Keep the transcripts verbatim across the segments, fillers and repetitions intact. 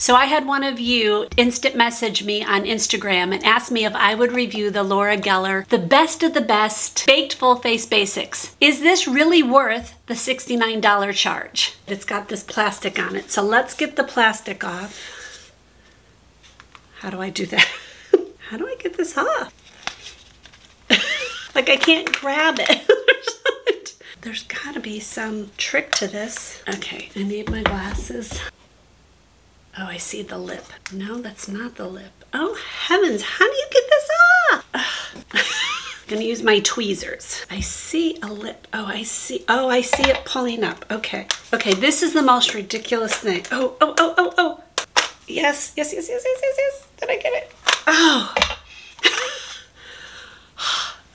So I had one of you instant message me on Instagram and asked me if I would review the Laura Geller, the best of the best, baked full face basics. Is this really worth the sixty-nine dollar charge? It's got this plastic on it. So let's get the plastic off. How do I do that? How do I get this off? Like I can't grab it. There's gotta be some trick to this. Okay, I need my glasses. Oh, I see the lip. No, that's not the lip. Oh heavens, how do you get this off? I'm gonna use my tweezers. I see a lip. Oh, I see. Oh, I see it pulling up. Okay. Okay, this is the most ridiculous thing. Oh, oh, oh, oh, oh. Yes, yes, yes, yes, yes, yes, yes. Did I get it? Oh.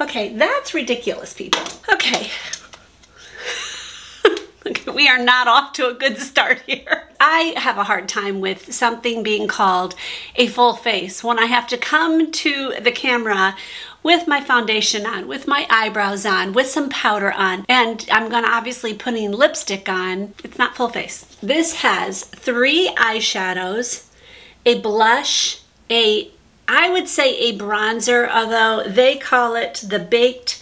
Okay, that's ridiculous, people. Okay. We are not off to a good start here. I have a hard time with something being called a full face when I have to come to the camera with my foundation on, with my eyebrows on, with some powder on, and I'm gonna obviously putting lipstick on. It's not full face. This has three eyeshadows, a blush, a, I would say a bronzer, although they call it the Baked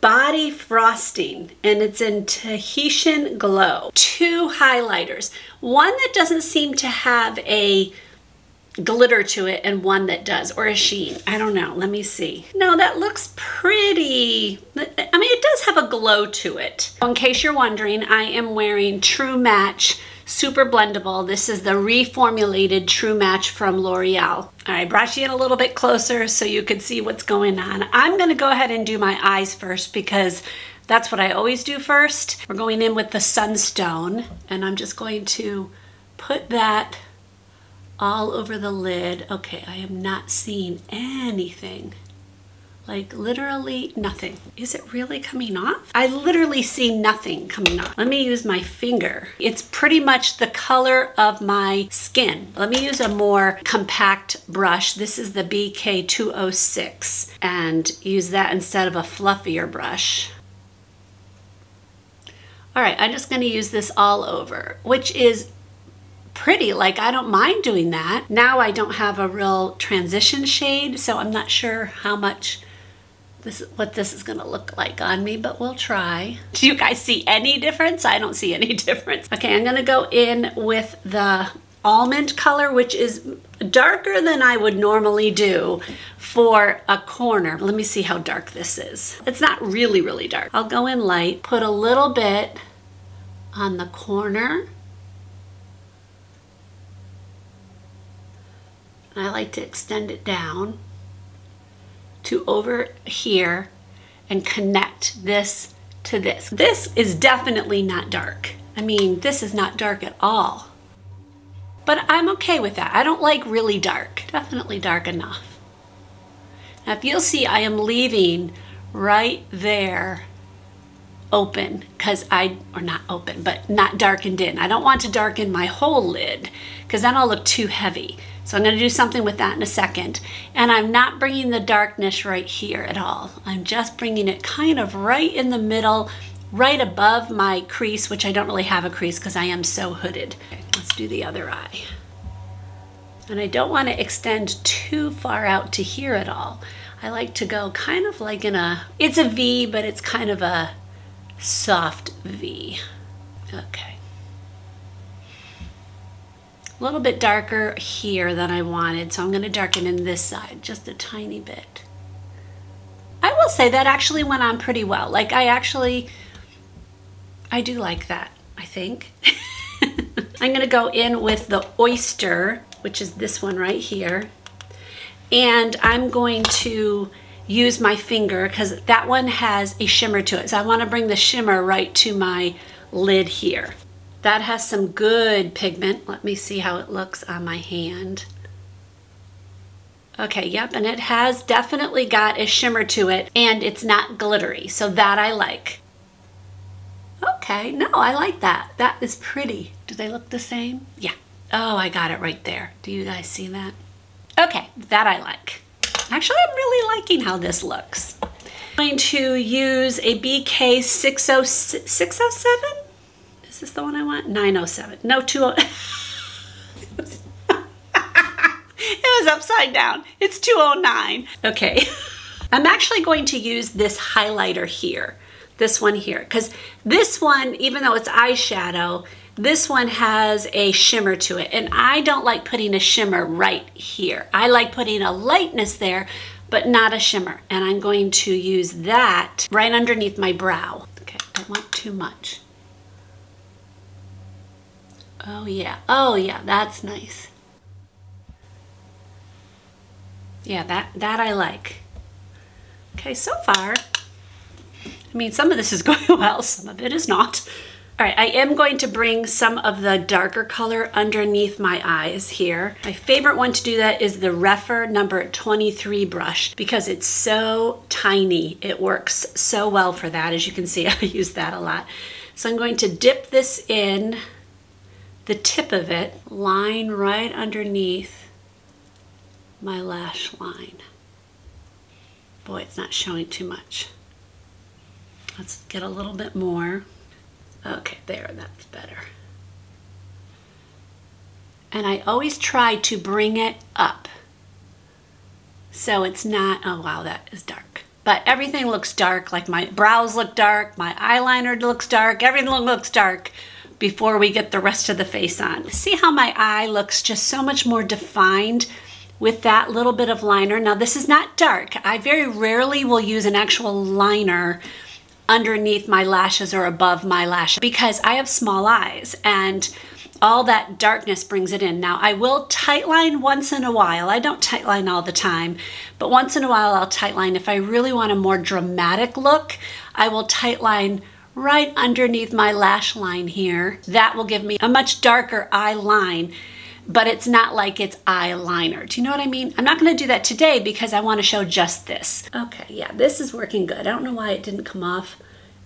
Body Frosting, and it's in Tahitian Glow. Two highlighters, one that doesn't seem to have a glitter to it and one that does, or a sheen. I don't know, let me see. No, that looks pretty. I mean, it does have a glow to it. In case you're wondering, I am wearing True Match Super Blendable. This is the reformulated True Match from L'Oreal. I brought you in a little bit closer so you could see what's going on. I'm gonna go ahead and do my eyes first because that's what I always do first. We're going in with the Sunstone, and I'm just going to put that all over the lid. Okay, I am not seeing anything. Like literally nothing. Is it really coming off? I literally see nothing coming off. Let me use my finger. It's pretty much the color of my skin. Let me use a more compact brush. This is the B K two oh six and use that instead of a fluffier brush. All right, I'm just gonna use this all over, which is pretty. Like, I don't mind doing that. Now I don't have a real transition shade, so I'm not sure how much this, what this is gonna look like on me, but we'll try. Do you guys see any difference? I don't see any difference. Okay, I'm gonna go in with the almond color, which is darker than I would normally do for a corner. Let me see how dark this is. It's not really, really dark. I'll go in light, put a little bit on the corner. I like to extend it down to over here and connect this to this. This is definitely not dark. I mean, this is not dark at all, but I'm okay with that. I don't like really dark, definitely dark enough. Now, if you'll see, I am leaving right there open, because I, or not open, but not darkened in. I don't want to darken my whole lid because then I'll look too heavy. So I'm gonna do something with that in a second. And I'm not bringing the darkness right here at all. I'm just bringing it kind of right in the middle, right above my crease, which I don't really have a crease because I am so hooded. Okay, let's do the other eye. And I don't wanna extend too far out to here at all. I like to go kind of like in a, it's a V, but it's kind of a soft V. Okay. A little bit darker here than I wanted, so I'm going to darken in this side just a tiny bit. I will say that actually went on pretty well. Like, I actually, I do like that, I think. I'm going to go in with the oyster, which is this one right here, and I'm going to use my finger because that one has a shimmer to it, so I want to bring the shimmer right to my lid here. That has some good pigment. Let me see how it looks on my hand. Okay, yep, and it has definitely got a shimmer to it, and it's not glittery, so that I like. Okay, no, I like that. That is pretty. Do they look the same? Yeah. Oh, I got it right there. Do you guys see that? Okay, that I like. Actually, I'm really liking how this looks. I'm going to use a B K six oh six, six oh seven? Is this the one I want? nine oh seven. No, two oh. is upside down. It's two oh nine. Okay. I'm actually going to use this highlighter here, this one here, because this one, even though it's eyeshadow, this one has a shimmer to it, and I don't like putting a shimmer right here. I like putting a lightness there, but not a shimmer, and I'm going to use that right underneath my brow. Okay, I don't want too much. Oh yeah, oh yeah, that's nice. Yeah, that, that I like. Okay, so far, I mean, some of this is going well, some of it is not. All right, I am going to bring some of the darker color underneath my eyes here. My favorite one to do that is the Rephr number twenty-three brush because it's so tiny. It works so well for that. As you can see, I use that a lot. So I'm going to dip this in, the tip of it, line right underneath my lash line. Boy, it's not showing too much. Let's get a little bit more. Okay, there, that's better. And I always try to bring it up. So it's not, oh wow, that is dark. But everything looks dark, like my brows look dark, my eyeliner looks dark, everything looks dark before we get the rest of the face on. See how my eye looks just so much more defined with that little bit of liner. Now this is not dark. I very rarely will use an actual liner underneath my lashes or above my lashes because I have small eyes and all that darkness brings it in. Now I will tightline once in a while. I don't tightline all the time, but once in a while I'll tightline. If I really want a more dramatic look, I will tightline right underneath my lash line here. That will give me a much darker eye line, but it's not like it's eyeliner. Do you know what I mean? I'm not gonna do that today because I wanna show just this. Okay, yeah, this is working good. I don't know why it didn't come off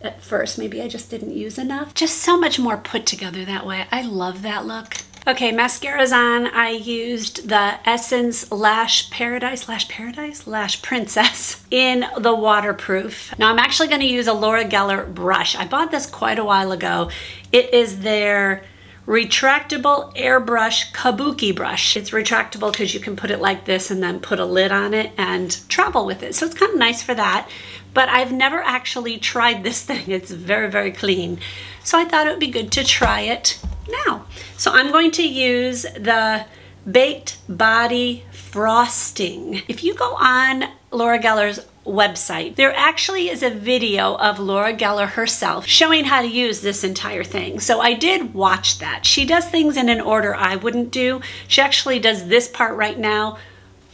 at first. Maybe I just didn't use enough. Just so much more put together that way. I love that look. Okay, mascara's on. I used the Essence Lash Paradise, Lash Paradise? Lash Princess in the waterproof. Now I'm actually gonna use a Laura Geller brush. I bought this quite a while ago. It is their retractable airbrush kabuki brush. It's retractable because you can put it like this and then put a lid on it and travel with it. So it's kind of nice for that, but I've never actually tried this thing. It's very, very clean. So I thought it would be good to try it now. So I'm going to use the Baked Body Frosting. If you go on Laura Geller's website, there actually is a video of Laura Geller herself showing how to use this entire thing. So I did watch that. She does things in an order I wouldn't do. She actually does this part right now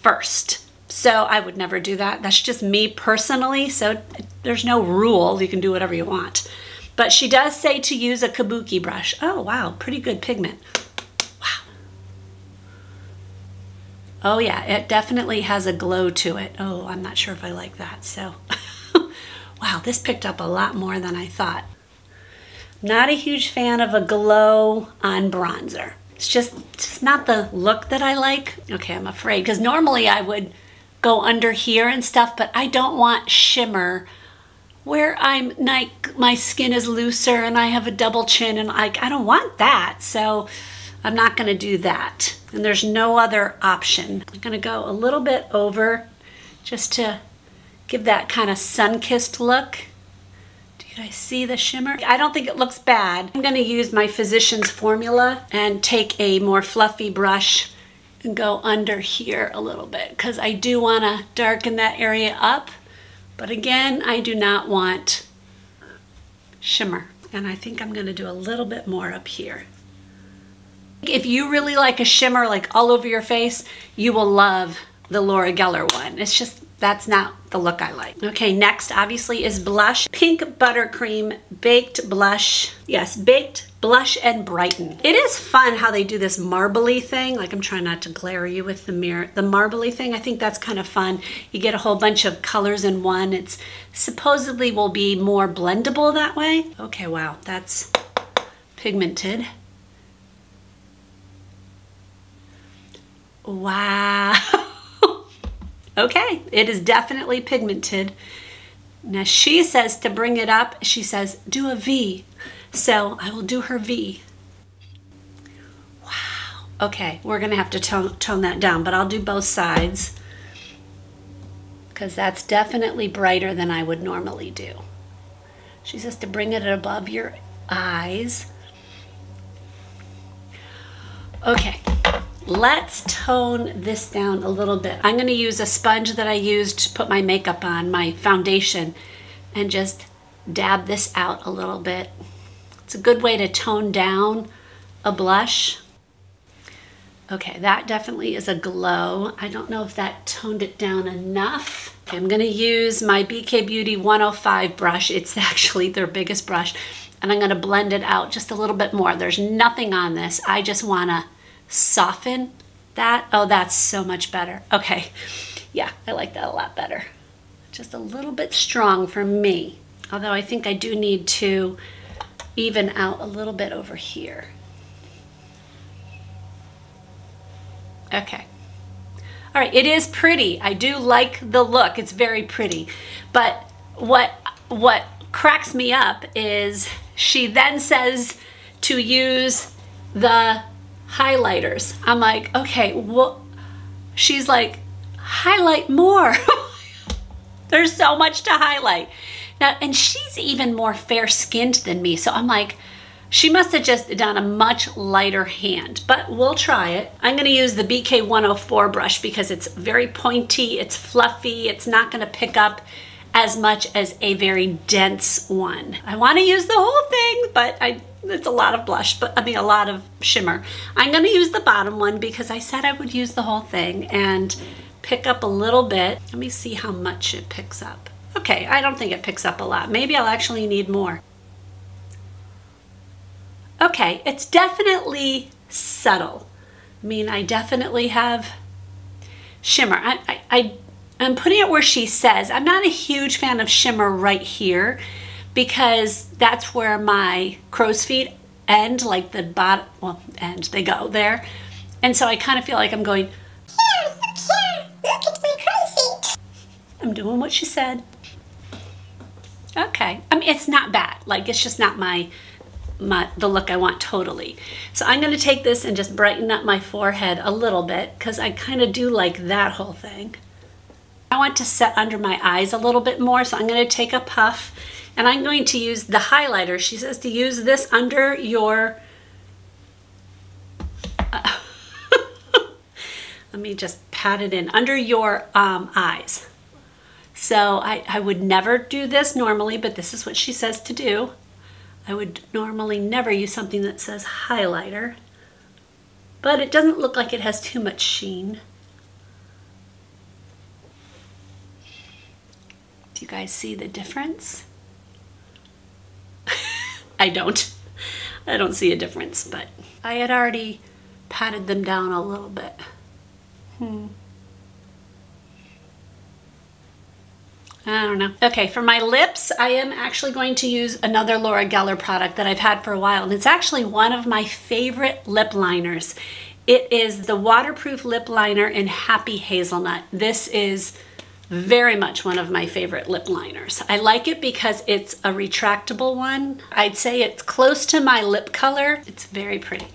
first. So I would never do that. That's just me personally. So there's no rule. You can do whatever you want. But she does say to use a kabuki brush. Oh, wow, pretty good pigment. Oh yeah, it definitely has a glow to it. Oh, I'm not sure if I like that, so. Wow, this picked up a lot more than I thought. Not a huge fan of a glow on bronzer. It's just, it's not the look that I like. Okay, I'm afraid, because normally I would go under here and stuff, but I don't want shimmer where I'm like, my skin is looser and I have a double chin and like, I don't want that, so I'm not gonna do that. And there's no other option. I'm gonna go a little bit over just to give that kind of sun-kissed look. Did I see the shimmer? I don't think it looks bad. I'm gonna use my Physician's Formula and take a more fluffy brush and go under here a little bit because I do wanna darken that area up. But again, I do not want shimmer. And I think I'm gonna do a little bit more up here. If you really like a shimmer like all over your face, you will love the Laura Geller one. It's just, that's not the look I like. Okay, next obviously is blush. Pink Buttercream Baked Blush. Yes, Baked Blush and Brighten. It is fun how they do this marbly thing. Like I'm trying not to glare you with the mirror. The marbly thing, I think that's kind of fun. You get a whole bunch of colors in one. It's supposedly will be more blendable that way. Okay, wow, that's pigmented. Wow. Okay, it is definitely pigmented. Now she says to bring it up, she says do a V. So I will do her V. Wow. Okay, we're gonna have to tone, tone that down, but I'll do both sides because that's definitely brighter than I would normally do. She says to bring it above your eyes. Okay, let's tone this down a little bit. I'm gonna use a sponge that I used to put my makeup on, my foundation, and just dab this out a little bit. It's a good way to tone down a blush. Okay, that definitely is a glow. I don't know if that toned it down enough. Okay, I'm gonna use my B K Beauty one oh five brush. It's actually their biggest brush. And I'm gonna blend it out just a little bit more. There's nothing on this. I just wanna soften that. Oh, that's so much better. Okay, yeah, I like that a lot better. Just a little bit strong for me. Although I think I do need to even out a little bit over here. Okay. All right, it is pretty. I do like the look. It's very pretty. But what what cracks me up is she then says to use the highlighters. I'm like, okay, well, she's like, highlight more. There's so much to highlight. Now, and she's even more fair-skinned than me, so I'm like, she must have just done a much lighter hand, but we'll try it. I'm gonna use the B K one oh four brush because it's very pointy, it's fluffy, it's not gonna pick up as much as a very dense one. I wanna use the whole thing, but I, it's a lot of blush, but I mean a lot of shimmer. I'm gonna use the bottom one because I said I would use the whole thing and pick up a little bit. Let me see how much it picks up. Okay, I don't think it picks up a lot. Maybe I'll actually need more. Okay, it's definitely subtle. I mean, I definitely have shimmer. I, I, I, I'm putting it where she says. I'm not a huge fan of shimmer right here because that's where my crow's feet end, like the bottom, well, end, they go there. And so I kind of feel like I'm going, here, look here, look at my crow's feet. I'm doing what she said. Okay, I mean, it's not bad. Like, it's just not my... My, the look I want totally. So I'm going to take this and just brighten up my forehead a little bit because I kind of do like that whole thing. I want to set under my eyes a little bit more, so I'm going to take a puff and I'm going to use the highlighter. She says to use this under your... Uh, let me just pat it in. Under your um, eyes. So I, I would never do this normally, but this is what she says to do. I would normally never use something that says highlighter, but it doesn't look like it has too much sheen. Do you guys see the difference? I don't. I don't see a difference, but I had already patted them down a little bit. Hmm. I don't know. Okay, for my lips, I am actually going to use another Laura Geller product that I've had for a while, and it's actually one of my favorite lip liners. It is the waterproof lip liner in Happy Hazelnut. This is very much one of my favorite lip liners. I like it because it's a retractable one. I'd say it's close to my lip color. It's very pretty.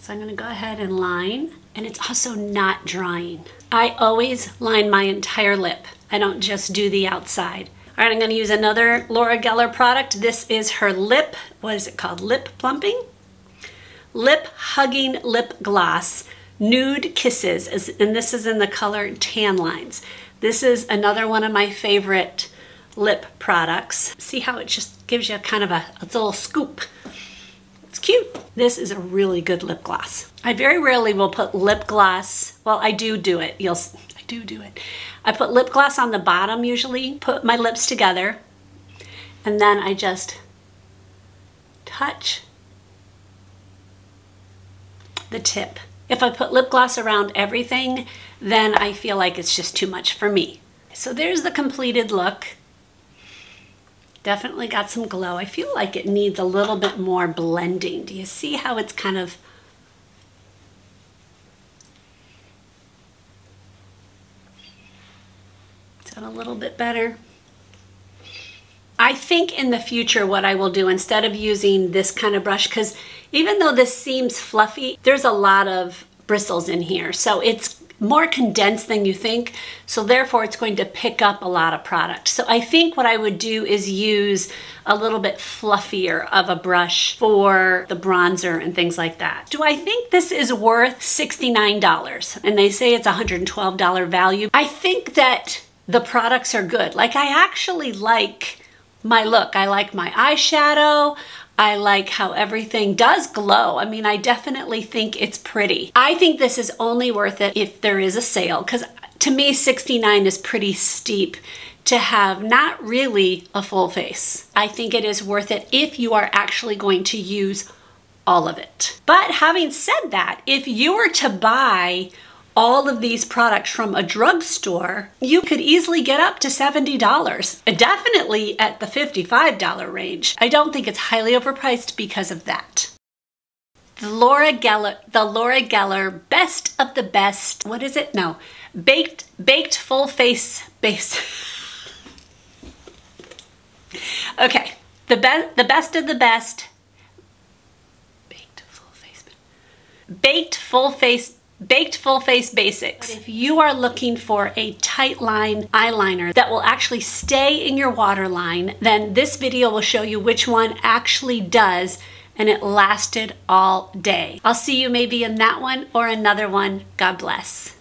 So I'm gonna go ahead and line, and it's also not drying. I always line my entire lip. I don't just do the outside. All right, I'm gonna use another Laura Geller product. This is her lip, what is it called? Lip plumping? Lip hugging lip gloss, Nude Kisses, and this is in the color Tan Lines. This is another one of my favorite lip products. See how it just gives you kind of a, a little scoop. It's cute. This is a really good lip gloss. I very rarely will put lip gloss, well, I do do it, you'll, I do do it. I put lip gloss on the bottom usually, put my lips together, and then I just touch the tip. If I put lip gloss around everything, then I feel like it's just too much for me. So there's the completed look. Definitely got some glow. I feel like it needs a little bit more blending. Do you see how it's kind of... a little bit better. I think in the future what I will do instead of using this kind of brush, because even though this seems fluffy, there's a lot of bristles in here. So it's more condensed than you think, so therefore it's going to pick up a lot of product. So I think what I would do is use a little bit fluffier of a brush for the bronzer and things like that. Do I think this is worth sixty-nine dollars? And they say it's one hundred twelve dollars value. I think that the products are good. Like, I actually like my look. I like my eyeshadow. I like how everything does glow. I mean, I definitely think it's pretty. I think this is only worth it if there is a sale, because to me, sixty-nine dollars is pretty steep to have not really a full face. I think it is worth it if you are actually going to use all of it. But having said that, if you were to buy all of these products from a drugstore, you could easily get up to seventy dollars, definitely at the fifty-five dollar range. I don't think it's highly overpriced because of that. The Laura Geller, the Laura Geller Best of the Best, what is it? No, Baked, baked Full Face Base. Okay, the, be the Best of the Best, Baked Full Face, Baked Full Face, Baked Full Face Basics. But if you are looking for a tight line eyeliner that will actually stay in your waterline, then this video will show you which one actually does, and it lasted all day. I'll see you maybe in that one or another one. God bless.